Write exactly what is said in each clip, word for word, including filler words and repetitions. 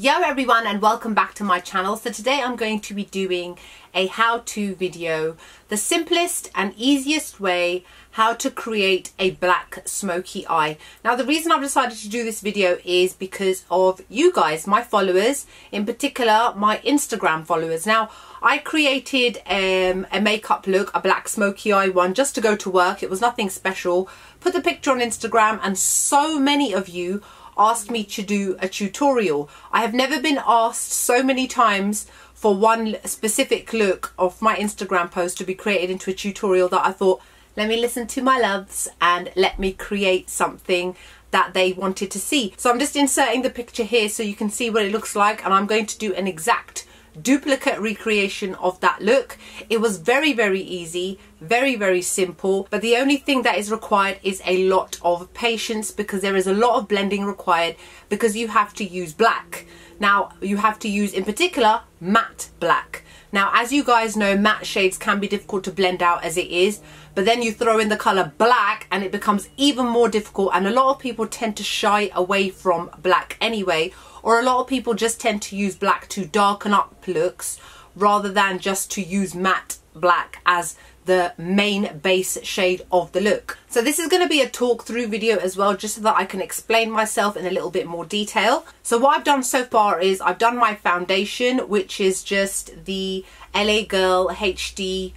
Yo everyone, and welcome back to my channel. So today I'm going to be doing a how-to video, the simplest and easiest way how to create a black smoky eye. Now the reason I've decided to do this video is because of you guys, my followers, in particular my Instagram followers. Now I created um, a makeup look, a black smoky eye one, just to go to work. It was nothing special. Put the picture on Instagram and so many of you asked me to do a tutorial. I have never been asked so many times for one specific look of my Instagram post to be created into a tutorial that I thought, let me listen to my loves and let me create something that they wanted to see. So I'm just inserting the picture here so you can see what it looks like, and I'm going to do an exact duplicate recreation of that look. It was very, very easy, very, very simple, but the only thing that is required is a lot of patience because there is a lot of blending required because you have to use black. Now you have to use in particular matte black. Now as you guys know, matte shades can be difficult to blend out as it is, but then you throw in the colour black and it becomes even more difficult, and a lot of people tend to shy away from black anyway, or a lot of people just tend to use black to darken up looks rather than just to use matte black as the main base shade of the look. So this is going to be a talk through video as well, just so that I can explain myself in a little bit more detail. So what I've done so far is I've done my foundation, which is just the L A Girl H D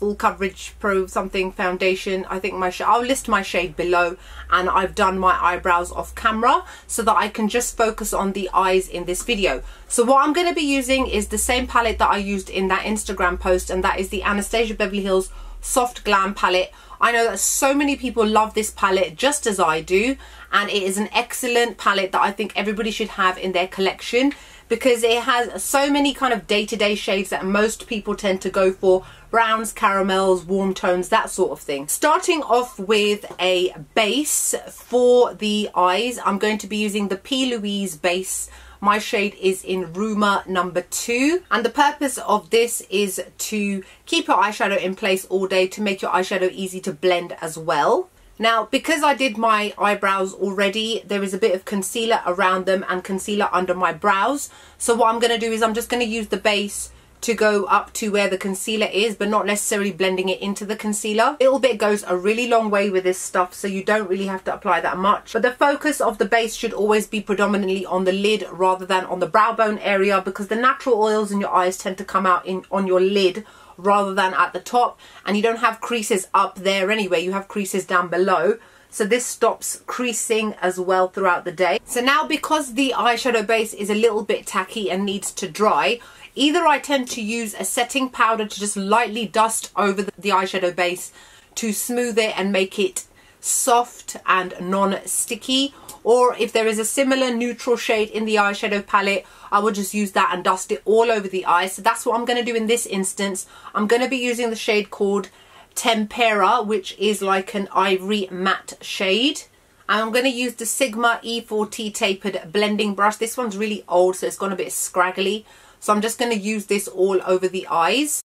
Full Coverage Pro something foundation. I think my sh I'll list my shade below, and I've done my eyebrows off camera so that I can just focus on the eyes in this video. So what I'm going to be using is the same palette that I used in that Instagram post, and that is the Anastasia Beverly Hills Soft Glam palette. I know that so many people love this palette just as I do, and it is an excellent palette that I think everybody should have in their collection because it has so many kind of day-to-day shades that most people tend to go for: browns, caramels, warm tones, that sort of thing. Starting off with a base for the eyes, I'm going to be using the P. Louise base. My shade is in Rumor number two, and the purpose of this is to keep your eyeshadow in place all day to make your eyeshadow easy to blend as well. Now, because I did my eyebrows already, there is a bit of concealer around them and concealer under my brows. So what I'm going to do is I'm just going to use the base to go up to where the concealer is, but not necessarily blending it into the concealer. A little bit goes a really long way with this stuff, so you don't really have to apply that much. But the focus of the base should always be predominantly on the lid rather than on the brow bone area, because the natural oils in your eyes tend to come out in on your lid rather than at the top, and you don't have creases up there anyway, you have creases down below. So this stops creasing as well throughout the day. So now, because the eyeshadow base is a little bit tacky and needs to dry, either I tend to use a setting powder to just lightly dust over the eyeshadow base to smooth it and make it soft and non-sticky, or if there is a similar neutral shade in the eyeshadow palette, I will just use that and dust it all over the eye. So that's what I'm going to do in this instance. I'm going to be using the shade called Tempera, which is like an ivory matte shade. And I'm going to use the Sigma E forty tapered blending brush. This one's really old, so it's gone a bit scraggly. So I'm just going to use this all over the eyes.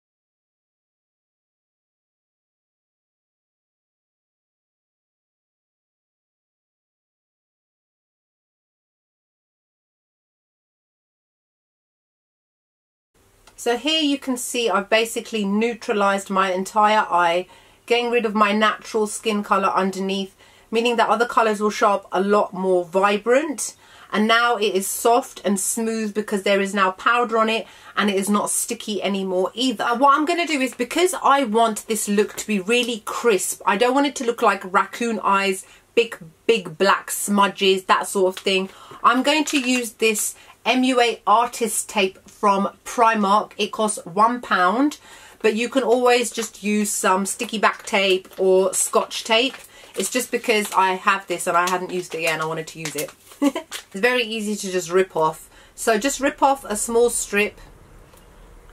So here you can see I've basically neutralised my entire eye, getting rid of my natural skin colour underneath, meaning that other colours will show up a lot more vibrant. And now it is soft and smooth because there is now powder on it, and it is not sticky anymore either. And what I'm going to do is, because I want this look to be really crisp, I don't want it to look like raccoon eyes, big, big black smudges, that sort of thing. I'm going to use this M U A artist tape from Primark. It costs one pound, but you can always just use some sticky back tape or scotch tape. It's just because I have this and I hadn't used it yet and I wanted to use it. It's very easy to just rip off. So just rip off a small strip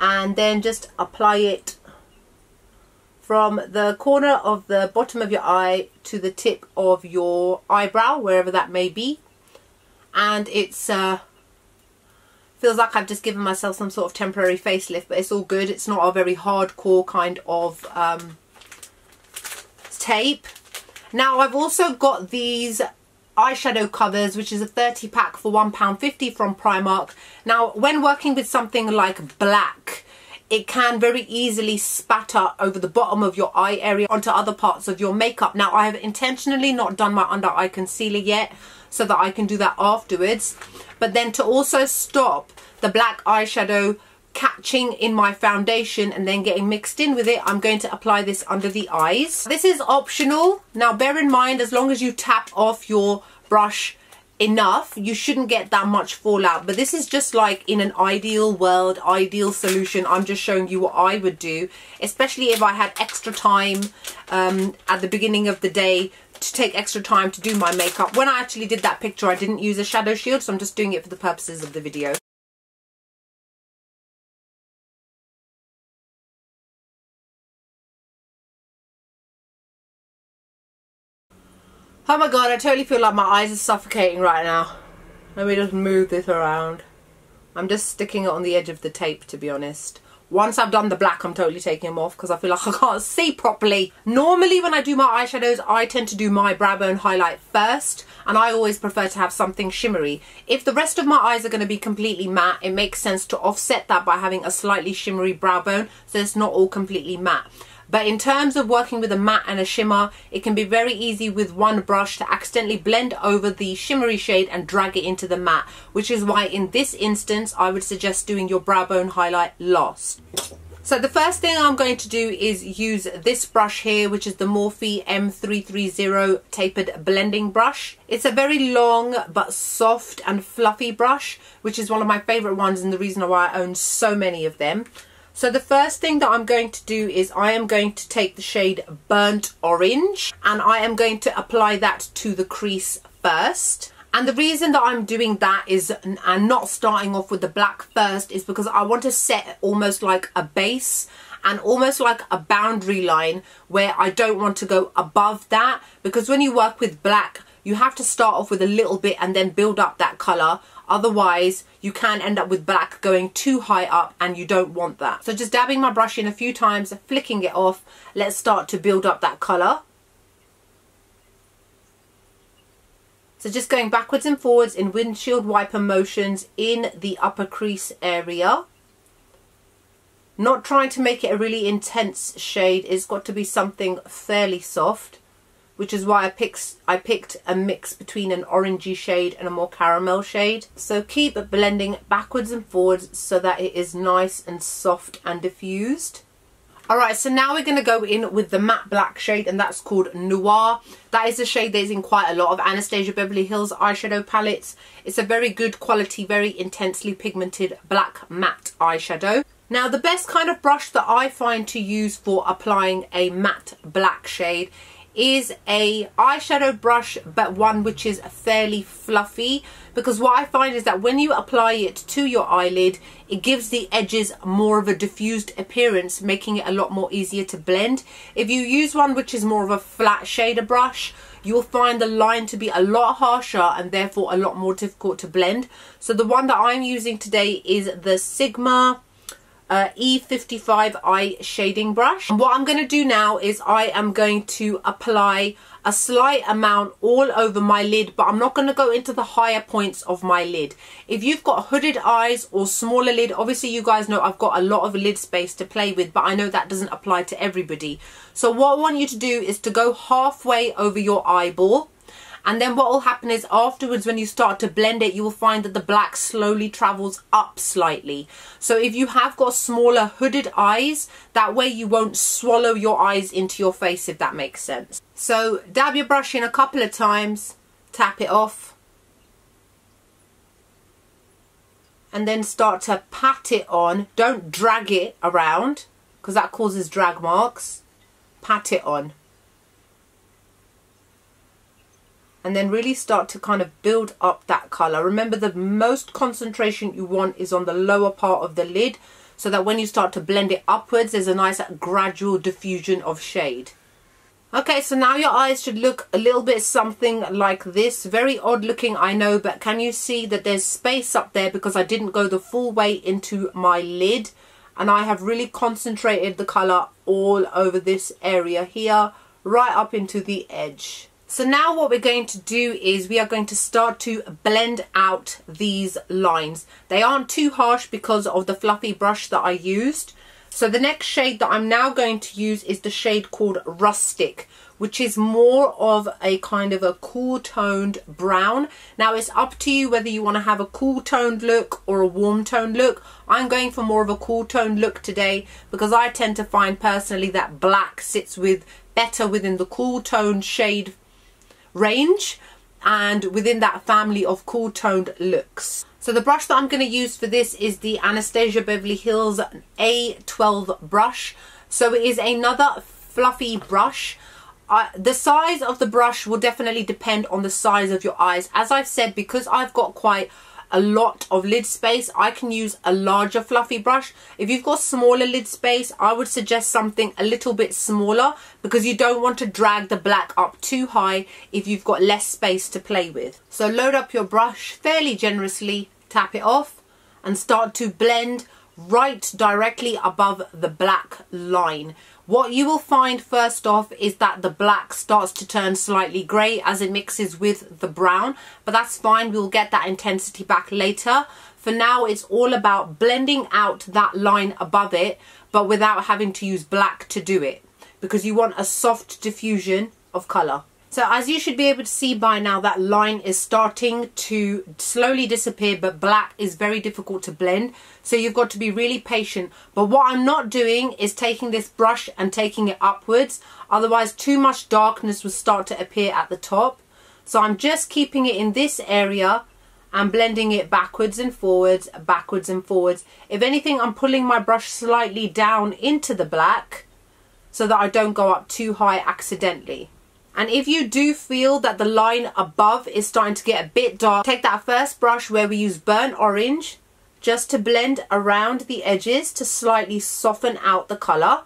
and then just apply it from the corner of the bottom of your eye to the tip of your eyebrow, wherever that may be. And it's uh, feels like I've just given myself some sort of temporary facelift, but it's all good. It's not a very hardcore kind of um, tape. Now I've also got these eyeshadow covers, which is a thirty pack for one pound fifty from Primark. Now, when working with something like black, it can very easily spatter over the bottom of your eye area onto other parts of your makeup. Now, I have intentionally not done my under eye concealer yet so that I can do that afterwards. But then to also stop the black eyeshadow catching in my foundation and then getting mixed in with it, I'm going to apply this under the eyes. This is optional. Now, bear in mind, as long as you tap off your brush enough, you shouldn't get that much fallout, but this is just like in an ideal world, ideal solution. I'm just showing you what I would do, especially if I had extra time um, at the beginning of the day to take extra time to do my makeup. When I actually did that picture, I didn't use a shadow shield, so I'm just doing it for the purposes of the video. Oh my god, I totally feel like my eyes are suffocating right now. Let me just move this around. I'm just sticking it on the edge of the tape, to be honest. Once I've done the black, I'm totally taking them off because I feel like I can't see properly. Normally when I do my eyeshadows, I tend to do my brow bone highlight first, and I always prefer to have something shimmery. If the rest of my eyes are going to be completely matte, it makes sense to offset that by having a slightly shimmery brow bone so it's not all completely matte. But in terms of working with a matte and a shimmer, it can be very easy with one brush to accidentally blend over the shimmery shade and drag it into the matte, which is why in this instance I would suggest doing your brow bone highlight last. So the first thing I'm going to do is use this brush here, which is the Morphe M three thirty tapered blending brush. It's a very long but soft and fluffy brush, which is one of my favourite ones and the reason why I own so many of them. So the first thing that I'm going to do is I am going to take the shade Burnt Orange and I am going to apply that to the crease first. And the reason that I'm doing that is, and not starting off with the black first, is because I want to set almost like a base and almost like a boundary line where I don't want to go above that, because when you work with black, you have to start off with a little bit and then build up that colour. Otherwise, you can end up with black going too high up and you don't want that. So just dabbing my brush in a few times, flicking it off, let's start to build up that colour. So just going backwards and forwards in windshield wiper motions in the upper crease area. Not trying to make it a really intense shade, it's got to be something fairly soft, which is why I picked, I picked a mix between an orangey shade and a more caramel shade. So keep blending backwards and forwards so that it is nice and soft and diffused. Alright, so now we're going to go in with the matte black shade, and that's called Noir. That is a shade that is in quite a lot of Anastasia Beverly Hills eyeshadow palettes. It's a very good quality, very intensely pigmented black matte eyeshadow. Now, the best kind of brush that I find to use for applying a matte black shade is a eyeshadow brush, but one which is fairly fluffy, because what I find is that when you apply it to your eyelid, it gives the edges more of a diffused appearance, making it a lot more easier to blend. If you use one which is more of a flat shader brush, you'll find the line to be a lot harsher and therefore a lot more difficult to blend. So the one that I'm using today is the Sigma Uh, E fifty-five eye shading brush. And what I'm going to do now is I am going to apply a slight amount all over my lid, but I'm not going to go into the higher points of my lid. If you've got hooded eyes or smaller lid, obviously you guys know I've got a lot of lid space to play with, but I know that doesn't apply to everybody. So what I want you to do is to go halfway over your eyeball. And then what will happen is afterwards, when you start to blend it, you will find that the black slowly travels up slightly. So if you have got smaller hooded eyes, that way you won't swallow your eyes into your face, if that makes sense. So dab your brush in a couple of times, tap it off, and then start to pat it on. Don't drag it around because that causes drag marks. Pat it on. And then really start to kind of build up that colour. Remember, the most concentration you want is on the lower part of the lid, so that when you start to blend it upwards, there's a nice gradual diffusion of shade. Okay, so now your eyes should look a little bit something like this. Very odd looking, I know, but can you see that there's space up there because I didn't go the full way into my lid? And I have really concentrated the colour all over this area here, right up into the edge. So now what we're going to do is we are going to start to blend out these lines. They aren't too harsh because of the fluffy brush that I used. So the next shade that I'm now going to use is the shade called Rustic, which is more of a kind of a cool toned brown. Now it's up to you whether you want to have a cool toned look or a warm toned look. I'm going for more of a cool toned look today because I tend to find personally that black sits with better within the cool toned shade range and within that family of cool toned looks. So the brush that I'm going to use for this is the Anastasia Beverly Hills A twelve brush. So it is another fluffy brush. Uh, the size of the brush will definitely depend on the size of your eyes. As I've said, because I've got quite a lot of lid space, I can use a larger fluffy brush. If you've got smaller lid space, I would suggest something a little bit smaller because you don't want to drag the black up too high if you've got less space to play with. So load up your brush fairly generously, tap it off and start to blend right directly above the black line. What you will find first off is that the black starts to turn slightly grey as it mixes with the brown, but that's fine, we'll get that intensity back later. For now it's all about blending out that line above it, but without having to use black to do it, because you want a soft diffusion of colour. So as you should be able to see by now, that line is starting to slowly disappear, but black is very difficult to blend. So you've got to be really patient. But what I'm not doing is taking this brush and taking it upwards. Otherwise too much darkness will start to appear at the top. So I'm just keeping it in this area and blending it backwards and forwards, backwards and forwards. If anything, I'm pulling my brush slightly down into the black so that I don't go up too high accidentally. And if you do feel that the line above is starting to get a bit dark, take that first brush where we use burnt orange just to blend around the edges to slightly soften out the colour,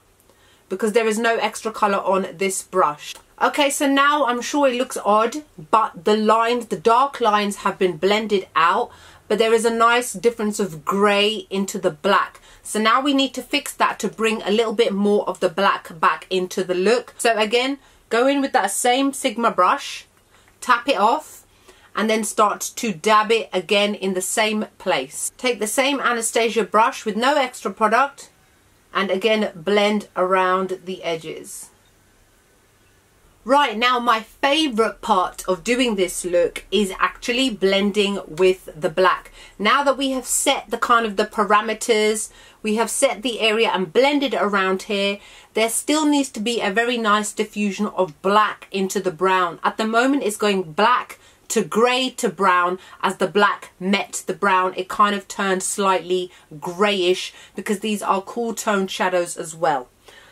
because there is no extra colour on this brush. Okay, so now I'm sure it looks odd, but the lines, the dark lines have been blended out, but there is a nice difference of grey into the black. So now we need to fix that to bring a little bit more of the black back into the look. So again, go in with that same Sigma brush, tap it off, and then start to dab it again in the same place. Take the same Anastasia brush with no extra product, and again blend around the edges. Right, now my favourite part of doing this look is actually blending with the black. Now that we have set the kind of the parameters, we have set the area and blended around here, there still needs to be a very nice diffusion of black into the brown. At the moment it's going black to grey to brown. As the black met the brown, it kind of turned slightly greyish because these are cool toned shadows as well.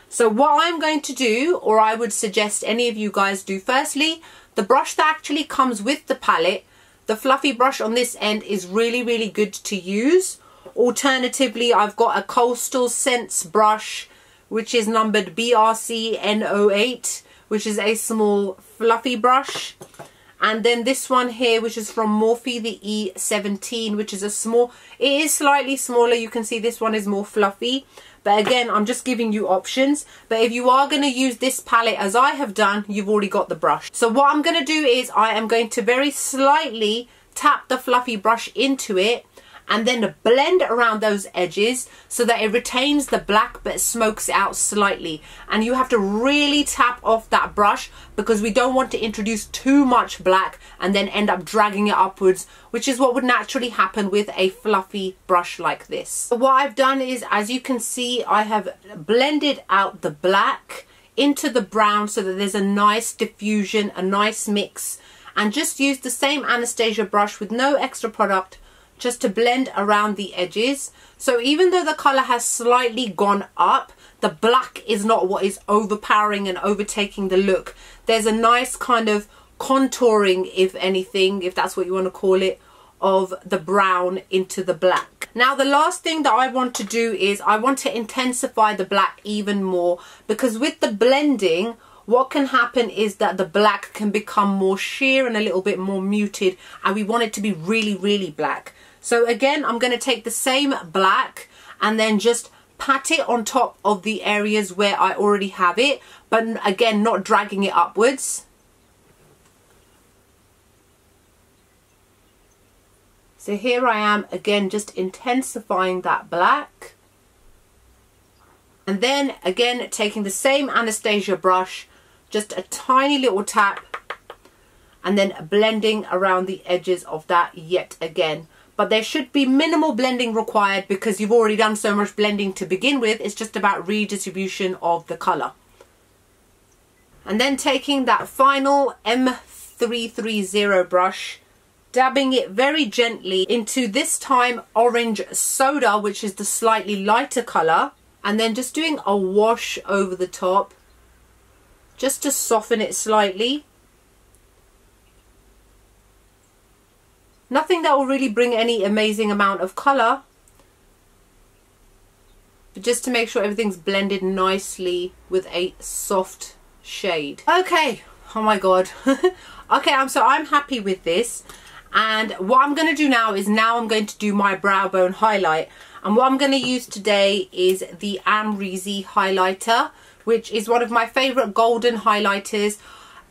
So what I'm going to do, or I would suggest any of you guys do, firstly, the brush that actually comes with the palette, the fluffy brush on this end, is really, really good to use. Alternatively, I've got a Coastal Sense brush, which is numbered B R C N zero eight, which is a small fluffy brush. And then this one here, which is from Morphe, the E seventeen, which is a small, it is slightly smaller. You can see this one is more fluffy. But again, I'm just giving you options. But if you are going to use this palette as I have done, you've already got the brush. So what I'm going to do is I am going to very slightly tap the fluffy brush into it and then blend around those edges so that it retains the black but smokes it out slightly. And you have to really tap off that brush because we don't want to introduce too much black and then end up dragging it upwards, which is what would naturally happen with a fluffy brush like this. So what I've done is, as you can see, I have blended out the black into the brown so that there's a nice diffusion, a nice mix, and just use the same Anastasia brush with no extra product just to blend around the edges. So even though the colour has slightly gone up, the black is not what is overpowering and overtaking the look. There's a nice kind of contouring, if anything, if that's what you want to call it, of the brown into the black. Now the last thing that I want to do is I want to intensify the black even more, because with the blending, what can happen is that the black can become more sheer and a little bit more muted, and we want it to be really, really black. So again, I'm going to take the same black and then just pat it on top of the areas where I already have it, but again, not dragging it upwards. So here I am again, just intensifying that black. And then again, taking the same Anastasia brush, just a tiny little tap, and then blending around the edges of that yet again. But there should be minimal blending required because you've already done so much blending to begin with. It's just about redistribution of the colour. And then taking that final M three thirty brush, dabbing it very gently into this time orange soda, which is the slightly lighter colour. And then just doing a wash over the top, just to soften it slightly. Nothing that will really bring any amazing amount of colour, but just to make sure everything's blended nicely with a soft shade. Okay, oh my god. Okay, I'm so I'm happy with this, and what I'm going to do now is now I'm going to do my brow bone highlight, and what I'm going to use today is the Amrezy highlighter, which is one of my favourite golden highlighters.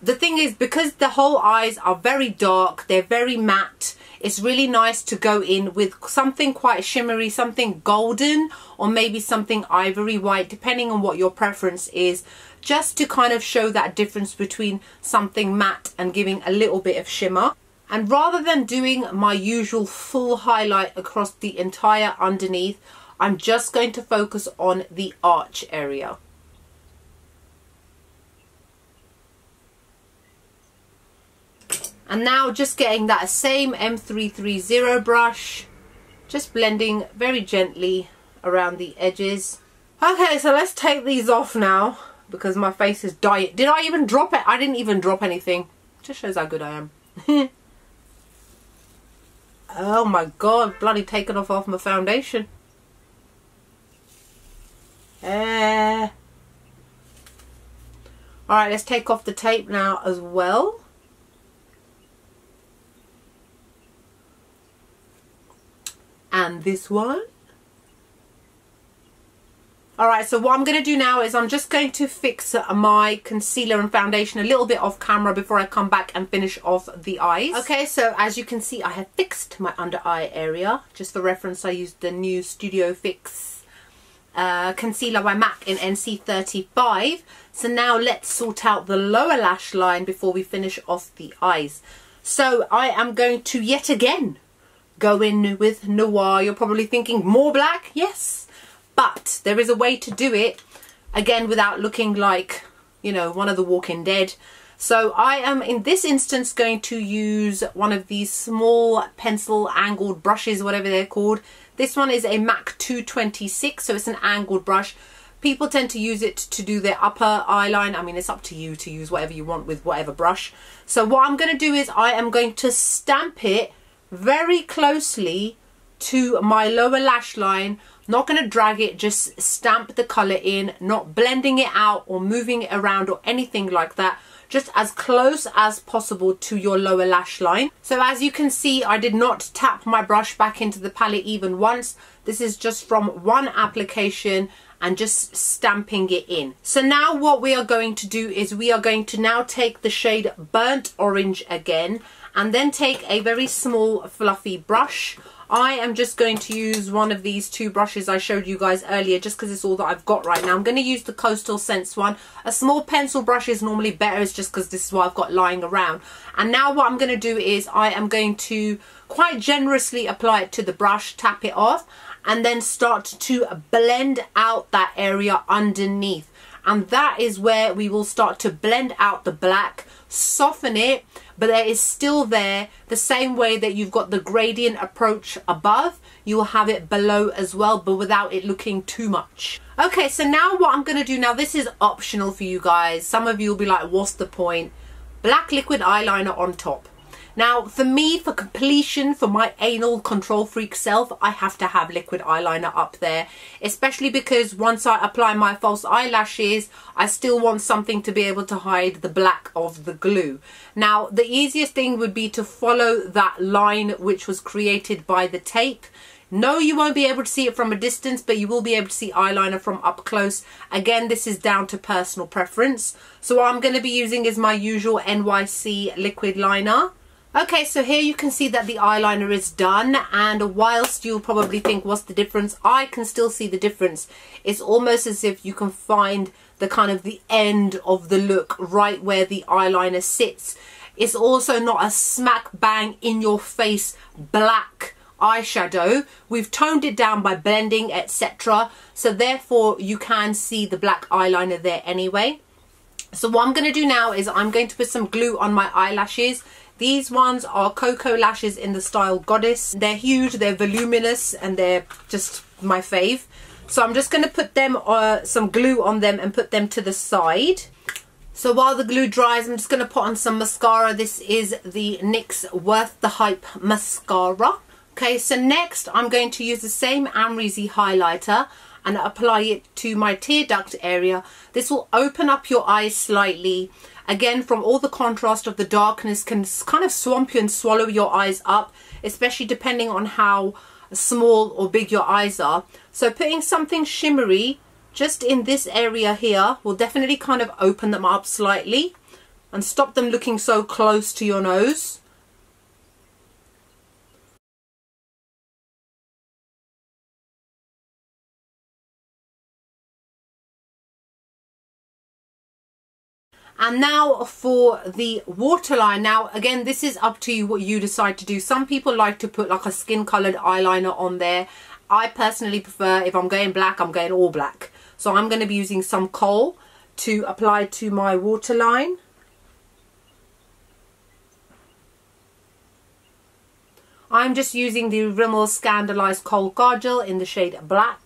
The thing is, because the whole eyes are very dark, they're very matte, it's really nice to go in with something quite shimmery, something golden, or maybe something ivory white, depending on what your preference is, just to kind of show that difference between something matte and giving a little bit of shimmer. And rather than doing my usual full highlight across the entire underneath, I'm just going to focus on the arch area. And now just getting that same M three thirty brush, just blending very gently around the edges. Okay, so let's take these off now because my face is dying. Did I even drop it? I didn't even drop anything. Just shows how good I am. Oh my god, bloody taken off half my foundation. Uh, Alright, let's take off the tape now as well. And this one. Alright, so what I'm going to do now is I'm just going to fix my concealer and foundation a little bit off camera before I come back and finish off the eyes. Okay, so as you can see, I have fixed my under eye area. Just for reference, I used the new Studio Fix uh, concealer by MAC in N C thirty-five. So now let's sort out the lower lash line before we finish off the eyes. So I am going to yet again go in with noir. You're probably thinking more black, yes, but there is a way to do it again without looking like, you know, one of the Walking Dead. So I am in this instance going to use one of these small pencil angled brushes, whatever they're called. This one is a MAC two twenty-six, so it's an angled brush. People tend to use it to do their upper eye line. I mean, it's up to you to use whatever you want with whatever brush. So what I'm going to do is I am going to stamp it very closely to my lower lash line. Not going to drag it, just stamp the colour in, not blending it out or moving it around or anything like that, just as close as possible to your lower lash line. So as you can see, I did not tap my brush back into the palette even once. This is just from one application and just stamping it in. So now what we are going to do is we are going to now take the shade Burnt Orange again, and then take a very small fluffy brush. I am just going to use one of these two brushes I showed you guys earlier just because it's all that I've got right now. I'm going to use the Coastal Sense one. A small pencil brush is normally better. It's just because this is what I've got lying around. And now what I'm going to do is I am going to quite generously apply it to the brush, tap it off, and then start to blend out that area underneath. And that is where we will start to blend out the black, soften it, but there is still there the same way that you've got the gradient approach above, you will have it below as well, but without it looking too much. Okay, so now what I'm going to do now, this is optional for you guys. Some of you will be like, what's the point? Black liquid eyeliner on top. Now for me, for completion, for my anal control freak self, I have to have liquid eyeliner up there, especially because once I apply my false eyelashes, I still want something to be able to hide the black of the glue. Now the easiest thing would be to follow that line which was created by the tape. No, you won't be able to see it from a distance, but you will be able to see eyeliner from up close. Again, this is down to personal preference. So what I'm going to be using is my usual N Y C liquid liner. Okay, so here you can see that the eyeliner is done, and whilst you'll probably think what's the difference, I can still see the difference. It's almost as if you can find the kind of the end of the look right where the eyeliner sits. It's also not a smack bang in your face black eyeshadow. We've toned it down by blending, etc., so therefore you can see the black eyeliner there anyway. So what I'm going to do now is I'm going to put some glue on my eyelashes. These ones are Koko Lashes in the style Goddess. They're huge, they're voluminous, and they're just my fave. So I'm just going to put them uh, some glue on them and put them to the side. So while the glue dries, I'm just going to put on some mascara. This is the N Y C Worth The Hype mascara. Okay, so next I'm going to use the same Amrezy highlighter and apply it to my tear duct area. This will open up your eyes slightly. Again, from all the contrast of the darkness can kind of swamp you and swallow your eyes up, especially depending on how small or big your eyes are. So putting something shimmery just in this area here will definitely kind of open them up slightly and stop them looking so close to your nose. And now for the waterline. Now again, this is up to you what you decide to do. Some people like to put like a skin colored eyeliner on there. I personally prefer, if I'm going black, I'm going all black. So I'm going to be using some Kohl to apply to my waterline. I'm just using the Rimmel Scandaleyes Kohl Kajal in the shade black.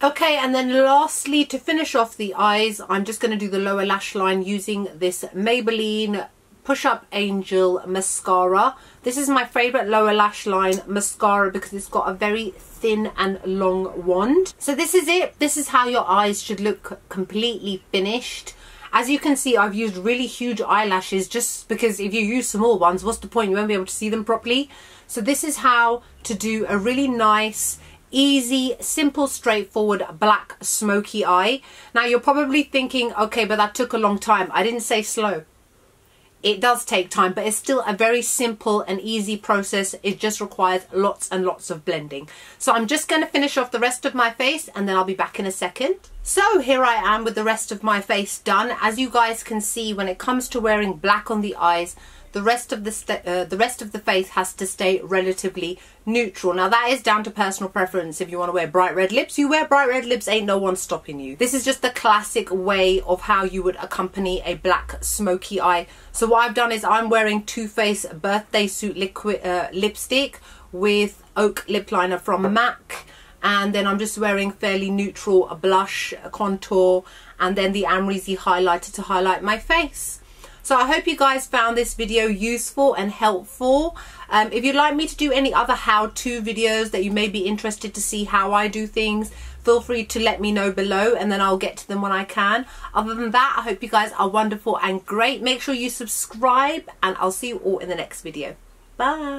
Okay, and then lastly, to finish off the eyes, I'm just going to do the lower lash line using this Maybelline Push Up Angel mascara. This is my favourite lower lash line mascara because it's got a very thin and long wand. So this is it. This is how your eyes should look completely finished. As you can see, I've used really huge eyelashes just because if you use small ones, what's the point? You won't be able to see them properly. So this is how to do a really nice, easy, simple, straightforward black smoky eye. Now you're probably thinking, okay, but that took a long time. I didn't say slow. It does take time, but it's still a very simple and easy process. It just requires lots and lots of blending. So I'm just going to finish off the rest of my face and then I'll be back in a second. So here I am with the rest of my face done. As you guys can see, when it comes to wearing black on the eyes, the rest of the uh, the rest of the face has to stay relatively neutral. Now that is down to personal preference. If you want to wear bright red lips, you wear bright red lips, ain't no one stopping you. This is just the classic way of how you would accompany a black smoky eye. So what I've done is I'm wearing Too Faced Birthday Suit liquid uh, lipstick with Oak Lip Liner from M A C, and then I'm just wearing fairly neutral a blush, a contour, and then the Amrezy highlighter to highlight my face. So I hope you guys found this video useful and helpful. Um, if you'd like me to do any other how-to videos that you may be interested to see how I do things, feel free to let me know below and then I'll get to them when I can. Other than that, I hope you guys are wonderful and great. Make sure you subscribe and I'll see you all in the next video. Bye!